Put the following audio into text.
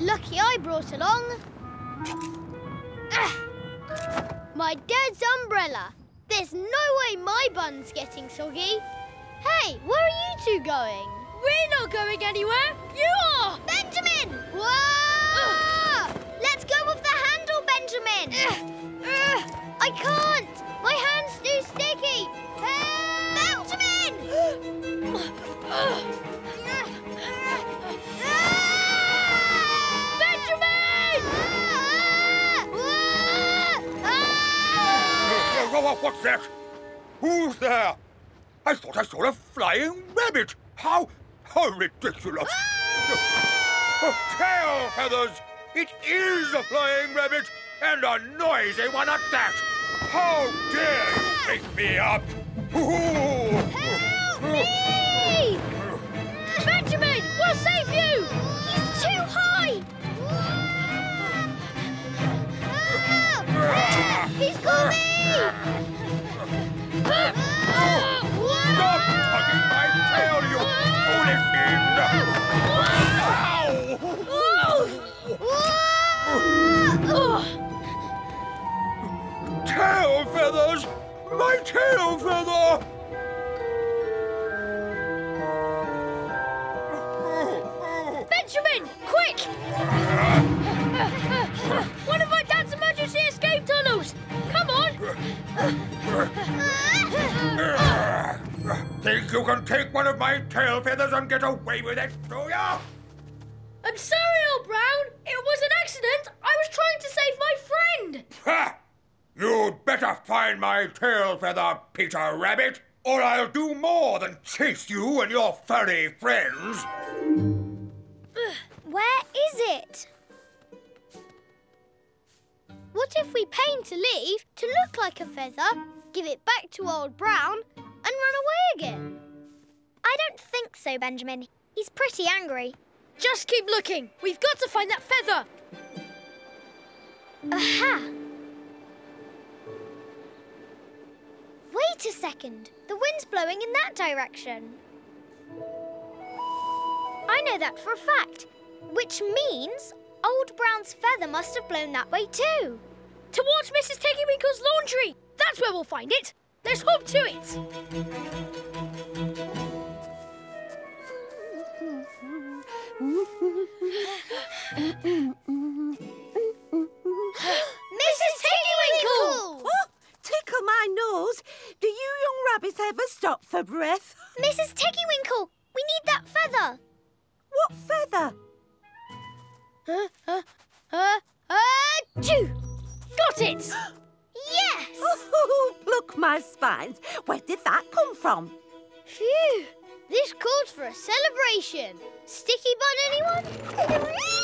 Lucky I brought along my dad's umbrella. There's no way my bun's getting soggy. Hey, where are you two going? We're not going anywhere. You are! Benjamin! Whoa! Let's go with the handle, Benjamin! I can't! My hand's too sticky! Help! Benjamin! Benjamin! What's that? Who's there? I thought I saw a flying rabbit. How ridiculous! Tail feathers! It is a flying rabbit, and a noisy one at that! How dare you wake me up! Help me! Benjamin, we'll save you! He's too high! Help! He's got me! Stop tugging my tail, you foolish fiend! Ow! Tail feathers! My tail feather! Benjamin, quick! One of my dad's emergency escape tunnels! Come on! Think you can take one of my tail feathers and get away with it, do ya? I'm sorry, Old Brown. It was an accident. I was trying to save my friend. Ha! You'd better find my tail feather, Peter Rabbit, or I'll do more than chase you and your furry friends. Where is it? What if we paint a leaf to look like a feather, give it back to Old Brown, and run away again? I don't think so, Benjamin. He's pretty angry. Just keep looking. We've got to find that feather. Aha! Wait a second. The wind's blowing in that direction. I know that for a fact, which means Old Brown's feather must have blown that way too. Towards Mrs. Tiggy-Winkle's laundry. That's where we'll find it. There's hope to it! Mrs. Tiggy-Winkle! Oh, tickle my nose. Do you young rabbits ever stop for breath? Mrs. Tiggy-Winkle, we need that feather. What feather? Got it! Yes! Oh, look, my spines. Where did that come from? Phew! This calls for a celebration. Sticky bun, anyone?